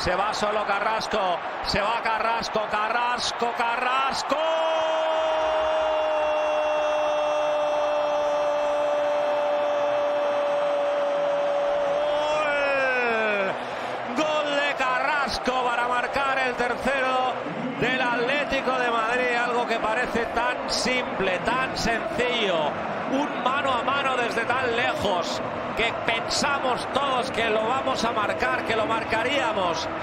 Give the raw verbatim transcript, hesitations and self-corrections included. Se va solo Carrasco. Se va Carrasco, Carrasco, Carrasco. ¡Gol! Gol de Carrasco para marcar el tercero del Atlético de Madrid. Algo que parece tan simple, tan sencillo. Un mano a mano desde tan lejos, que pensamos todos que lo vamos a marcar, que lo marcaríamos.